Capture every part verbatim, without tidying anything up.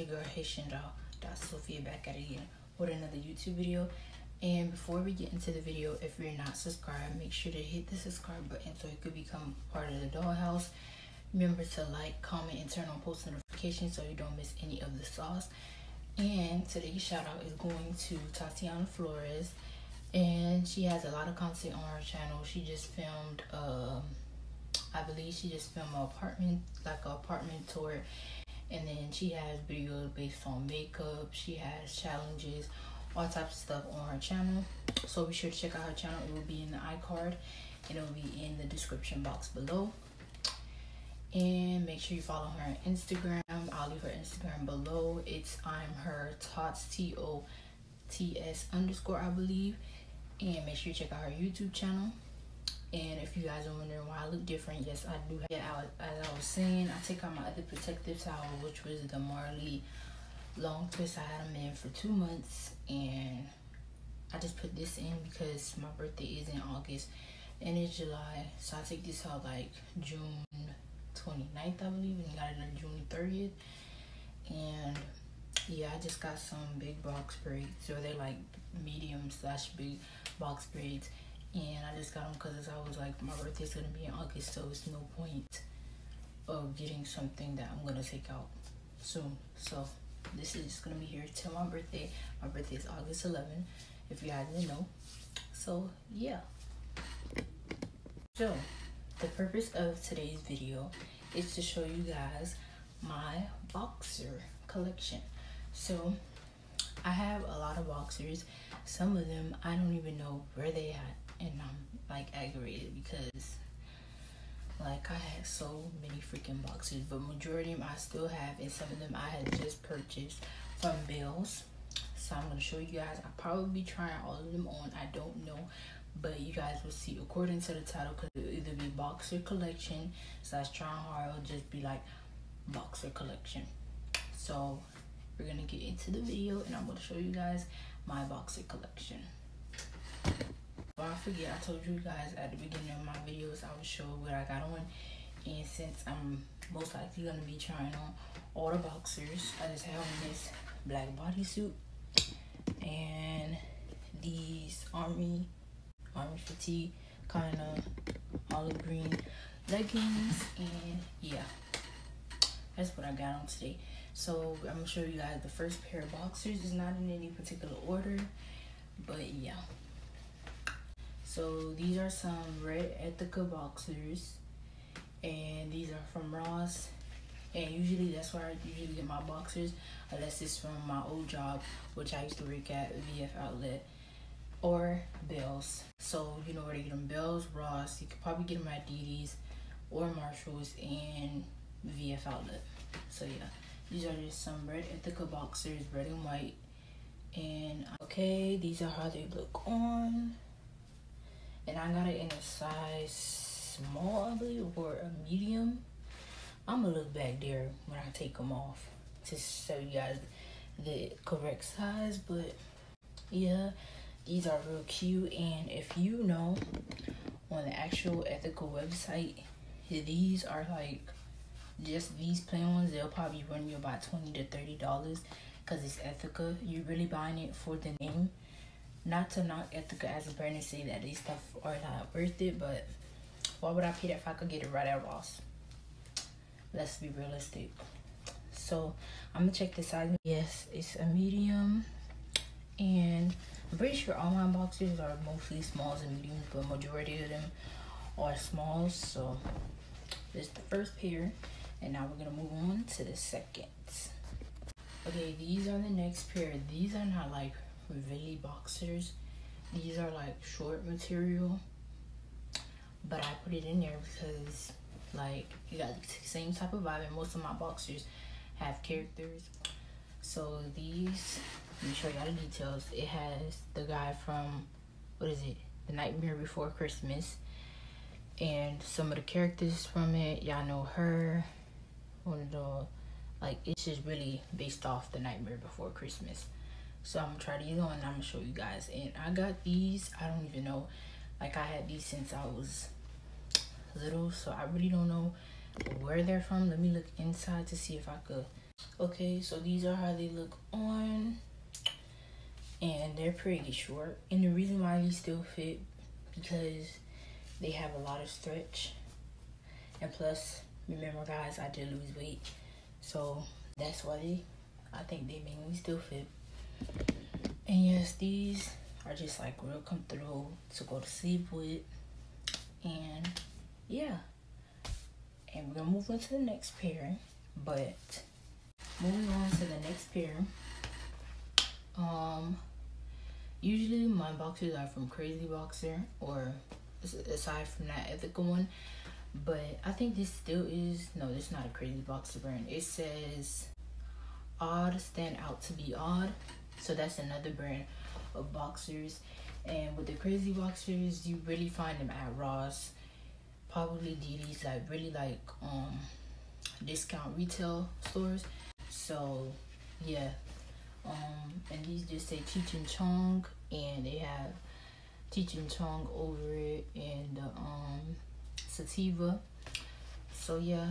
It's your girl HaitianDoll.S0phia back at it again with another YouTube video. And before we get into the video, if you're not subscribed, make sure to hit the subscribe button so you could become part of the dollhouse. Remember to like, comment, and turn on post notifications so you don't miss any of the sauce. And today's shout out is going to Tatiana Flores, and she has a lot of content on her channel. She just filmed um I believe she just filmed an apartment, like an apartment tour, and then she has videos based on makeup, she has challenges, all types of stuff on her channel. So be sure to check out her channel. It will be in the iCard and it will be in the description box below. And make sure you follow her on Instagram. I'll leave her Instagram below. It's I'm her tots T O T S underscore I believe. And make sure you check out her YouTube channel. And if you guys are wondering why I look different, yes, I do. Yeah, I, as I was saying, I take out my other protective towel, which was the Marley long twist. I had them in for two months, and I just put this in because my birthday is in August, and it's July, so I take this out like June twenty-ninth, I believe, and got it on June thirtieth. And yeah, I just got some big box braids, so they're like medium slash big box braids. And I just got them because I was like, my birthday's gonna be in August, so it's no point of getting something that I'm gonna take out soon. So this is just gonna be here till my birthday. My birthday is August eleventh, if you guys didn't know. So yeah. So the purpose of today's video is to show you guys my boxer collection. So I have a lot of boxers. Some of them I don't even know where they at, and I'm like aggravated because like I had so many freaking boxers, but majority of them I still have, and some of them I had just purchased from Bealls. So I'm gonna show you guys. I'll probably be trying all of them on. I don't know, but you guys will see according to the title, because it'll either be boxer collection slash trying hard, or just be like boxer collection. So we're gonna get into the video, and I'm gonna show you guys my boxer collection. Before I forget, I told you guys at the beginning of my videos I would show what I got on, and since I'm most likely gonna be trying on all the boxers, I just have on this black bodysuit and these army army fatigue kind of olive green leggings, and yeah, that's what I got on today. So I'm gonna show you guys the first pair of boxers. It's not in any particular order, but yeah. So these are some red Ethika boxers, and these are from Ross. And usually that's where I usually get my boxers, unless it's from my old job, which I used to work at, V F Outlet or Bealls. So you know where to get them: Bealls, Ross. You could probably get them at D D's or Marshalls and V F Outlet. So yeah. These are just some red Ethika boxers, red and white. And okay, these are how they look on. And I got it in a size small, I believe, or a medium. I'm gonna look back there when I take them off to show you guys the correct size. But yeah, these are real cute. And if you know, on the actual Ethika website, these are like, just these plain ones, they'll probably run you about twenty to thirty dollars, because it's Ethika. You're really buying it for the name. Not to knock Ethika as a brand and say that these stuff are not worth it, but why would I pay that if I could get it right at Ross? Let's be realistic. So I'm gonna check the size. Yes, it's a medium, and I'm pretty sure all my boxes are mostly smalls and mediums, but majority of them are smalls. So this is the first pair. And now we're gonna move on to the second. Okay, these are the next pair. These are not like really boxers. These are like short material, but I put it in there because like you got the same type of vibe, and most of my boxers have characters. So these, let me show y'all the details. It has the guy from, what is it? The Nightmare Before Christmas. And some of the characters from it, y'all know her. One of the, like, it's just really based off the Nightmare Before Christmas. So I'm gonna try these on and I'm gonna show you guys. And I got these, I don't even know, like I had these since I was little, so I really don't know where they're from. Let me look inside to see if I could Okay, so these are how they look on, and they're pretty short. And the reason why these still fit, because they have a lot of stretch. And plus, remember guys, I did lose weight. So that's why they, I think they make me still fit. And yes, these are just like real comfortable to go to sleep with. And yeah. And we're gonna move on to the next pair. But moving on to the next pair, um, usually my boxers are from Crazy Boxer, or aside from that Ethika one, but I think this still is, no, this is not a Crazy Boxer brand. It says Odd Stand Out to Be On, so that's another brand of boxers. And with the Crazy Boxers, you really find them at Ross, probably D D's, like really like um discount retail stores. So yeah, um and these just say Cheech and Chong, and they have Cheech and Chong over it and uh, um sativa. So yeah,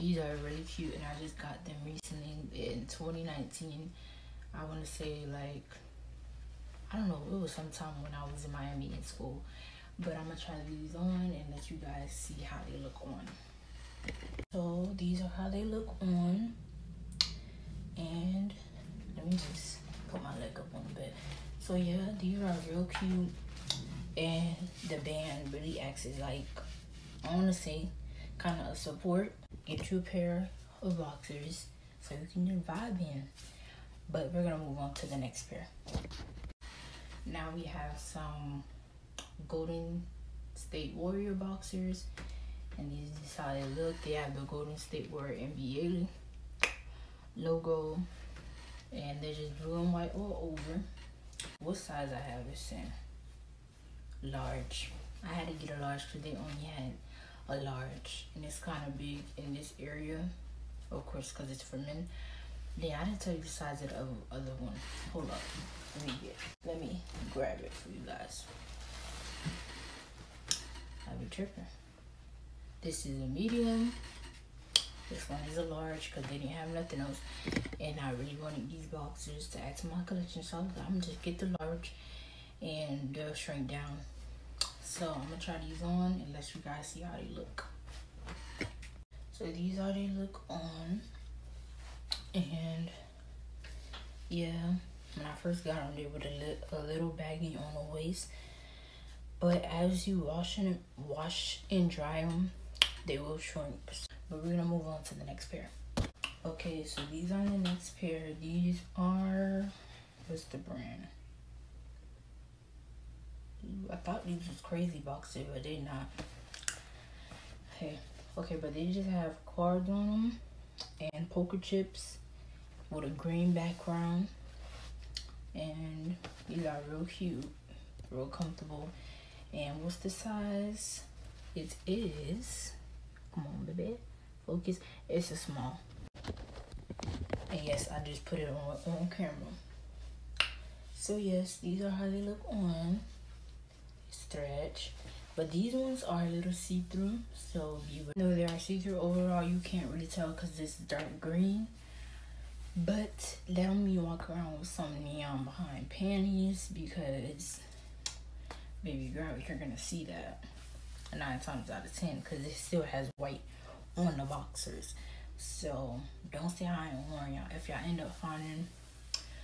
these are really cute, and I just got them recently in twenty nineteen. I want to say, like, I don't know, it was sometime when I was in Miami in school, but I'm gonna try these on and let you guys see how they look on. So these are how they look on, and let me just put my leg up on the bed. So yeah, these are real cute, and the band really acts as, like, I want to say kind of a support. Get you a pair of boxers so you can just vibe in. But we're gonna move on to the next pair. Now we have some Golden State Warrior boxers, and these is how they look. They have the Golden State Warrior N B A logo, and they're just blue and white all over. What size I have this in? Large. I had to get a large because they only had a large, and it's kind of big in this area, of course, because it's for men. Yeah, I didn't tell you the size of the other one. Hold up, let me get, let me grab it for you guys. I'll be tripping. This is a medium. This one is a large because they didn't have nothing else, and I really wanted these boxers to add to my collection, so I'm gonna just get the large, and they'll shrink down. So I'm gonna try these on and let you guys see how they look. So these are how they look on, and yeah, when I first got them, they were a, li a little baggy on the waist, but as you wash and wash and dry them, they will shrink. But we're gonna move on to the next pair. Okay, so these are the next pair. These are, what's the brand? I thought these was Crazy Boxer, but they not. Hey, okay, but they just have cards on them and poker chips with a green background, and these are real cute, real comfortable. And what's the size? It is, come on baby, focus, it's a small. And yes, I just put it on on camera. So yes, these are how they look on. Stretch, but these ones are a little see-through, so you know they are see-through. Overall, you can't really tell because it's dark green, but let me walk around with some neon behind panties, because baby girl, you're gonna see that nine times out of ten, because it still has white on the boxers. So don't say I ain't warn y'all. If y'all end up finding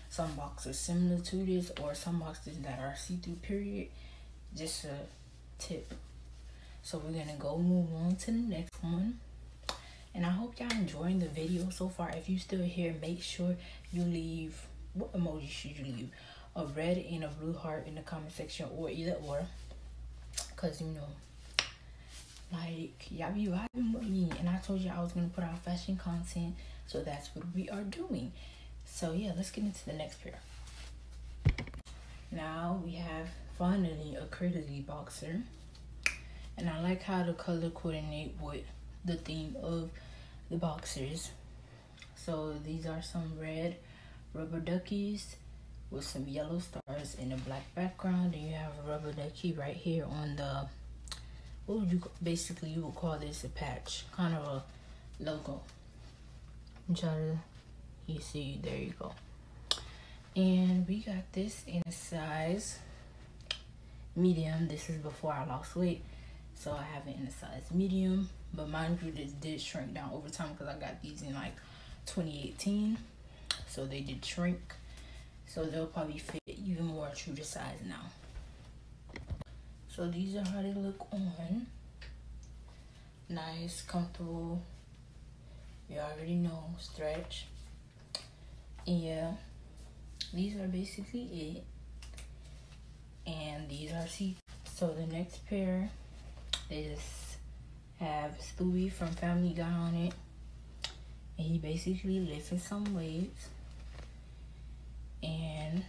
some boxers similar to this, or some boxers that are see-through, period, just a tip. So we're gonna go move on to the next one, and I hope y'all enjoying the video so far. If you still here, make sure you leave, what emoji should you leave, a red and a blue heart in the comment section, or either or, because you know, like, y'all be vibing with me, and I told you I was gonna put out fashion content, so that's what we are doing. So yeah, let's get into the next pair. Now we have finally a Crazy Boxer, and I like how the color coordinate with the theme of the boxers. So these are some red rubber duckies with some yellow stars in a black background, and you have a rubber ducky right here on the, what would you basically you would call this, a patch, kind of a logo. I'm trying to see, there you go. And we got this in a size medium. This is before I lost weight, so I have it in a size medium. But mind you, this did shrink down over time because I got these in like twenty eighteen, so they did shrink. So they'll probably fit even more true to size now. So these are how they look on. Nice, comfortable. You already know, stretch. And yeah, these are basically it. And these are see. So the next pair is have Stewie from Family Guy on it. And he basically lifts some weights. And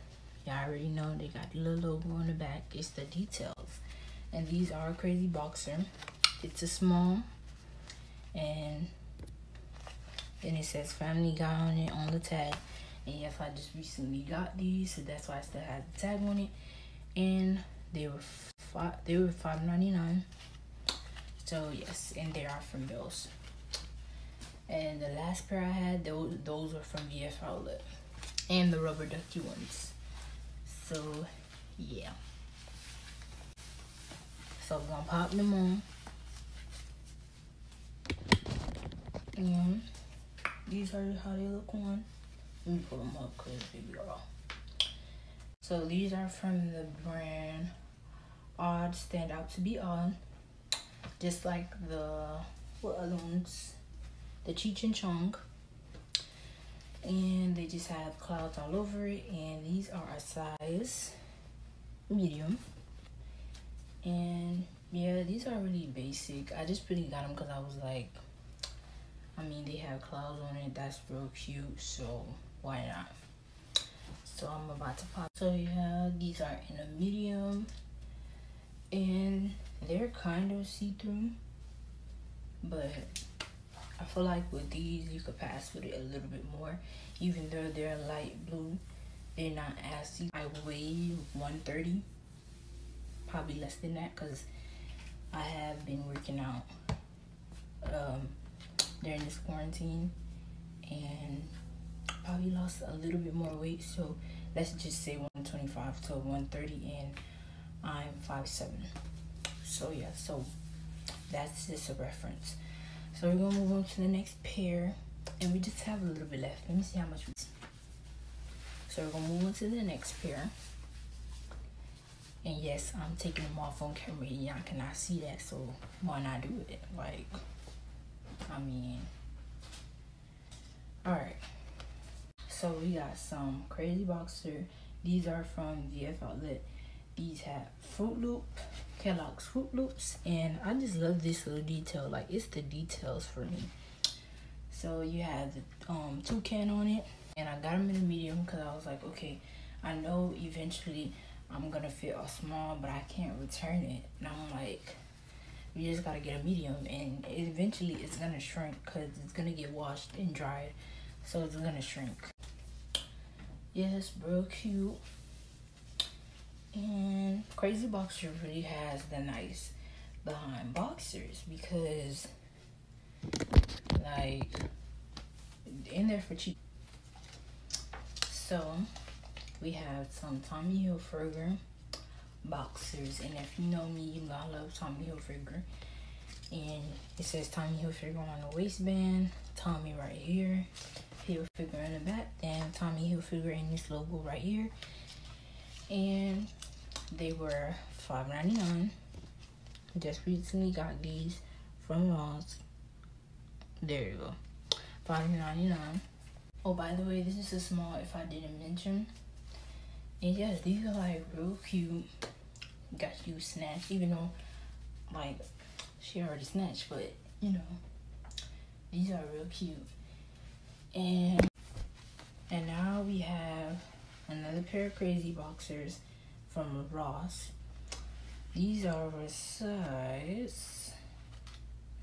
y'all already know they got the little logo on the back. It's the details. And these are Crazy Boxer. It's a small. And then it says Family Guy on it on the tag. And yes, I just recently got these, so that's why I still have the tag on it. And they were five, they were five ninety-nine. So yes, and they are from Bealls. And the last pair I had, those those were from V F Outlet. And the rubber ducky ones. So yeah. So I'm gonna pop them on. And these are how they look on. Let me pull them up because baby girl. So these are from the brand Odd Stand Out to Be On. Just like the what other ones? The Cheech and Chong. And they just have clouds all over it. And these are a size medium. And yeah, these are really basic. I just really got them because I was like, I mean, they have clouds on it. That's real cute. So why not? So I'm about to pop. So yeah, these are in a medium. And they're kind of see-through. But I feel like with these, you could pass with it a little bit more. Even though they're light blue, they're not as see. I weigh one thirty. Probably less than that because I have been working out um, during this quarantine. And probably lost a little bit more weight. So let's just say one twenty-five to one thirty. And I'm five seven. So yeah, so that's just a reference. So we're gonna move on to the next pair, and we just have a little bit left. Let me see how much we see. So we're gonna move on to the next pair. And yes, I'm taking them off on camera and y'all cannot see that, so why not do it? Like, I mean, all right. So we got some Crazy Boxer. These are from V F Outlet. These have Froot Loop, Kellogg's Froot Loops, and I just love this little detail. Like, it's the details for me. So you have the um, toucan on it, and I got them in a medium because I was like, okay, I know eventually I'm gonna fit a small, but I can't return it. And I'm like, you just gotta get a medium, and eventually it's gonna shrink because it's gonna get washed and dried, so it's gonna shrink. Yes, real cute. And Crazy Boxer really has the nice behind boxers because, like, in there for cheap. So we have some Tommy Hilfiger boxers, and if you know me, you know I love Tommy Hilfiger. And it says Tommy Hilfiger on the waistband, Tommy right here, Hilfiger in the back, then Tommy Hilfiger in this logo right here. And they were five ninety-nine. Just recently got these from Ross. There you go. five ninety-nine. Oh, by the way, this is a small if I didn't mention. And yes, these are like real cute. Got you snatched, even though like she already snatched, but you know, these are real cute. And and now we have another pair of Crazy Boxers from Ross. These are a size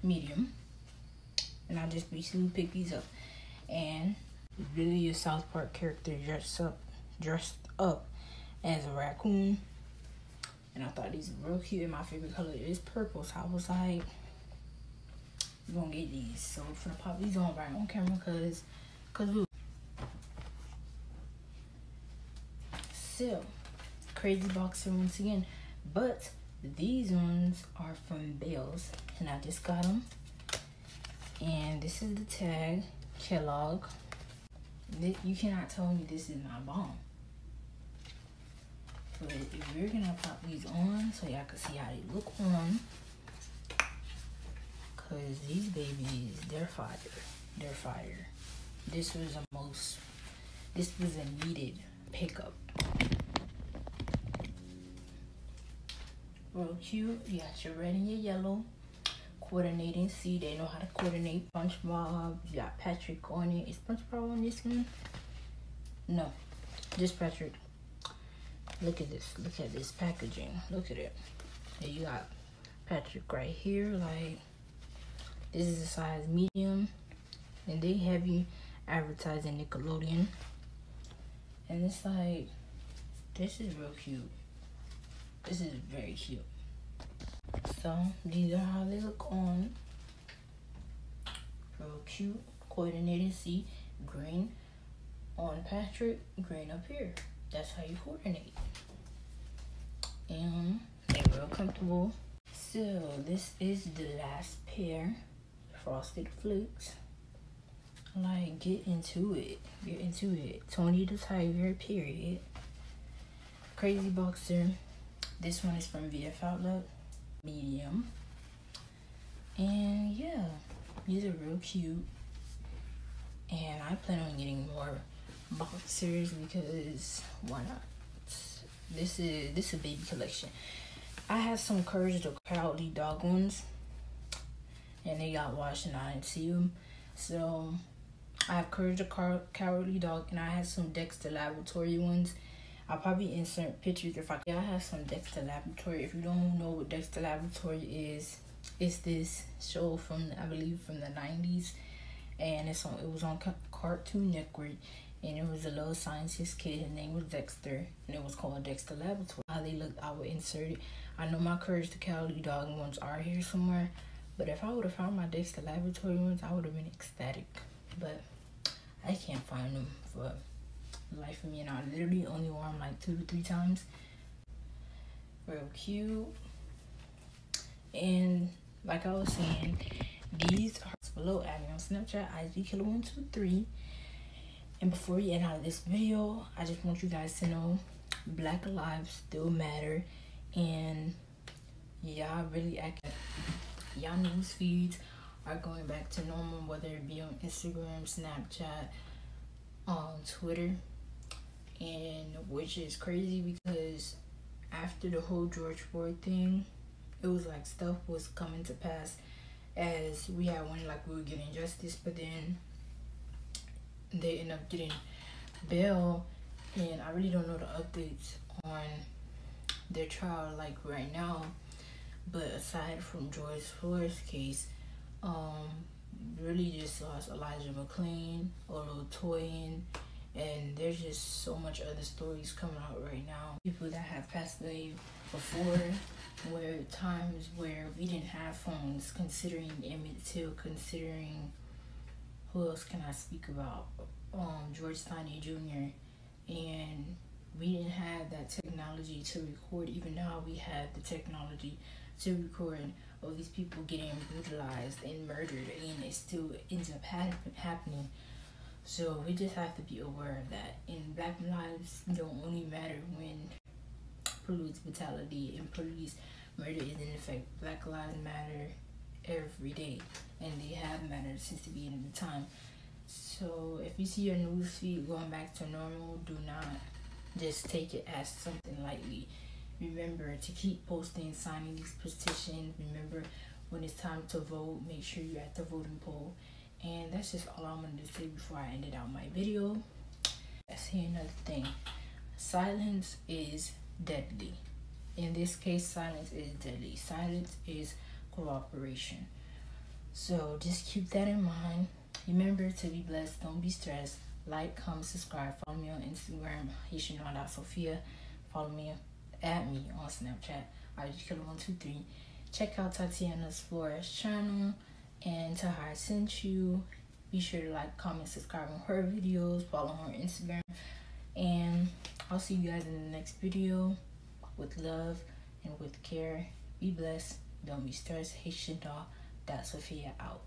medium. And I just recently picked these up. And really a South Park character dressed up dressed up as a raccoon. And I thought these were real cute. And my favorite color is purple. So I was like, we're gonna get these. So I'm gonna pop these on right on camera because because we still. Crazy Boxer once again. But these ones are from Bealls, and I just got them. And this is the tag, Kellogg. You cannot tell me this is my bomb. But if you're gonna pop these on so y'all can see how they look on, cause these babies, they're fire. They're fire. This was the most, this was a needed pickup. Real cute. You got your red and your yellow. Coordinating. See, they know how to coordinate. SpongeBob. You got Patrick on it. Is SpongeBob on this one? No. Just Patrick. Look at this. Look at this packaging. Look at it. And you got Patrick right here. Like, this is a size medium. And they have you advertising Nickelodeon. And it's like, this is real cute. This is very cute. So these are how they look on. Real cute. Coordinated. See, green on Patrick, green up here. That's how you coordinate. And they're real comfortable. So this is the last pair. Frosted Flakes. Like, get into it. Get into it. Tony the Tiger, period. Crazy Boxer. This one is from V F Outlet. Medium. And yeah, these are real cute. And I plan on getting more boxers because why not? This is this is a baby collection. I had some Courage the Cowardly Dog ones, and they got washed and I didn't see them. So I have Courage the Cow Cowardly Dog, and I had some Dexter Laboratory ones. I'll probably insert pictures if I can. Yeah, I have some Dexter Laboratory. If you don't know what Dexter Laboratory is, it's this show from I believe from the nineties, and it's on. It was on Cartoon Network. And it was a little scientist kid. His name was Dexter. And it was called Dexter Laboratory. How they looked, I would insert it. I know my Courage the Cowardly Dog ones are here somewhere. But if I would have found my Dexter Laboratory ones, I would have been ecstatic. But I can't find them for the life of me. And I literally only wore them like two to three times. Real cute. And like I was saying, these are below. Add me on Snapchat, I G Killa one two three. And before we end out of this video, I just want you guys to know Black lives still matter, and y'all really act. Y'all news feeds are going back to normal, whether it be on Instagram, Snapchat, um, Twitter, and which is crazy because after the whole George Floyd thing, it was like stuff was coming to pass as we had one, like we were getting justice, but then they end up getting bail, and I really don't know the updates on their trial like right now. But aside from George Floyd's case, um, really just lost Elijah McClain, Olo Toyin, and there's just so much other stories coming out right now. People that have passed away before, where times where we didn't have phones, considering Emmett Till, considering. Who else can I speak about? Um, George Floyd Junior And we didn't have that technology to record. Even now we have the technology to record all these people getting brutalized and murdered, and it still ends up ha happening. So we just have to be aware of that. And Black lives don't only matter when police brutality and police murder is in effect. Black lives matter every day, and they have mattered since the beginning of the time. So if you see your news feed going back to normal, do not just take it as something lightly. Remember to keep posting, signing these petitions. Remember when it's time to vote, make sure you're at the voting poll. And that's just all I wanted to say before I ended out my video. I see another thing. Silence is deadly. In this case, silence is deadly. Silence is cooperation. So just keep that in mind. Remember to be blessed, don't be stressed. Like, comment, subscribe, follow me on Instagram, Haitian Doll dot Sophia. Follow me, at me on Snapchat, I G Killa one two three. Check out Tatiana Flores' channel, and tell her I sent you. Be sure to like, comment, subscribe on her videos, follow her on Instagram, and I'll see you guys in the next video. With love and with care. Be blessed. Don't be stressed. Haitian Doll dot Sophia out.